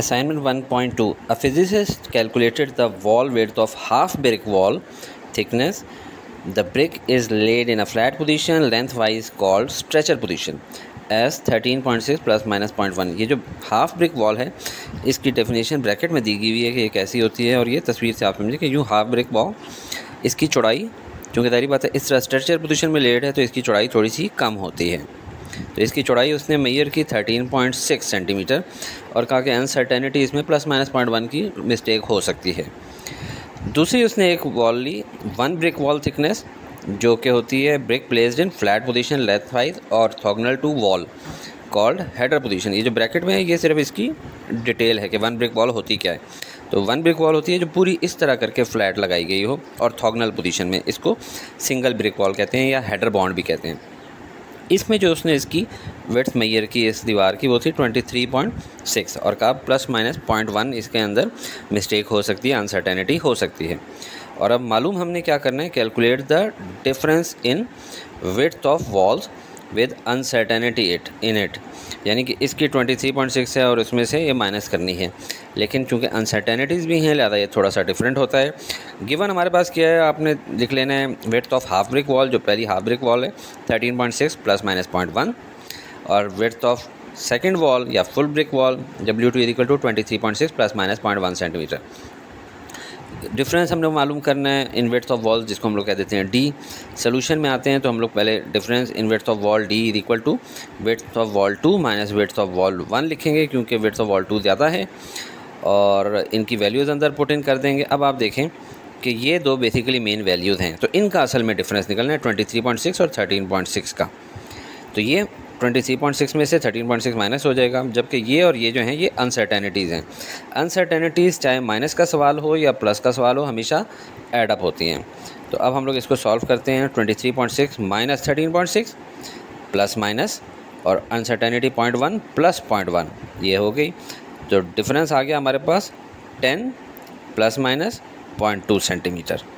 Assignment 1.2. A physicist calculated the wall width of half brick wall thickness. The brick is laid in a flat position lengthwise called stretcher position. Is 13.6 plus minus 0.1. ये जो half brick wall है इसकी definition bracket में दी गई हुई है कि ये कैसी होती है, और ये तस्वीर से आप समझे कि यूँ हाफ ब्रिक वॉल इसकी चौड़ाई, चूँकि तारी बात है इस तरह स्ट्रेचर पोजीशन में लेड है तो इसकी चौड़ाई थोड़ी सी कम होती है, तो इसकी चौड़ाई उसने मेयर की 13.6 सेंटीमीटर और कहा कि अनसर्टेनिटी इसमें प्लस माइनस 0.1 की मिस्टेक हो सकती है। दूसरी उसने एक वॉल ली वन ब्रिक वॉल थिकनेस जो कि होती है brick placed in flat position lengthwise और orthogonal to wall called header position. ये जो ब्रैकेट में है ये सिर्फ इसकी डिटेल है कि वन ब्रिक वॉल होती क्या है। तो वन ब्रिक वॉल होती है जो पूरी इस तरह करके फ्लैट लगाई गई हो और ऑर्थोगोनल पोजीशन में, इसको सिंगल ब्रिक वॉल कहते हैं या हेडर बाउंड भी कहते हैं। इसमें जो उसने इसकी विड्थ मेजर की इस दीवार की वो थी 23.6 और कहा प्लस माइनस 0.1 इसके अंदर मिस्टेक हो सकती है, अनसर्टेनिटी हो सकती है। और अब मालूम हमने क्या करना है, calculate the difference in width of walls with uncertainty it in it, यानी कि इसकी 23.6 है और इसमें से ये माइनस करनी है, लेकिन चूंकि अनसर्टेनिटीज़ भी हैं लिहाजा ये थोड़ा सा डिफरेंट होता है। गिवन हमारे पास क्या है, आपने लिख लेना है width of half brick wall जो पहली हाफ ब्रिक वॉल है 13.6 प्लस माइनस 0.1 और विड्थ ऑफ सेकेंड वॉल या full brick wall W2 equal to 23.6 plus minus 0.1 centimetre. Difference हम लोग मालूम करना है इन विड्थ ऑफ वॉल जिसको हम लोग कह देते हैं डी। सोल्यूशन में आते हैं तो हम लोग पहले difference in width of wall D equal to width of wall 2 minus width of wall 1 लिखेंगे क्योंकि विड्थ ऑफ वॉल 2 ज़्यादा है, और इनकी वैल्यूज़ अंदर पुट इन कर देंगे। अब आप देखें कि ये दो बेसिकली मेन वैल्यूज़ हैं तो इनका असल में डिफरेंस निकलना है 23.6 और 13.6 का। तो ये 23.6 में से 13.6 माइनस हो जाएगा, जबकि ये और ये जो हैं ये अनसर्टेनिटीज़ हैं। अनसर्टेनिटीज़ चाहे माइनस का सवाल हो या प्लस का सवाल हो हमेशा ऐड अप होती हैं। तो अब हम लोग इसको सॉल्व करते हैं 23.6 माइनस 13.6 प्लस माइनस और अनसर्टेनिटी 0.1 प्लस 0.1 ये हो गई, तो डिफरेंस आ गया हमारे पास 10 प्लस माइनस 0.2 सेंटीमीटर।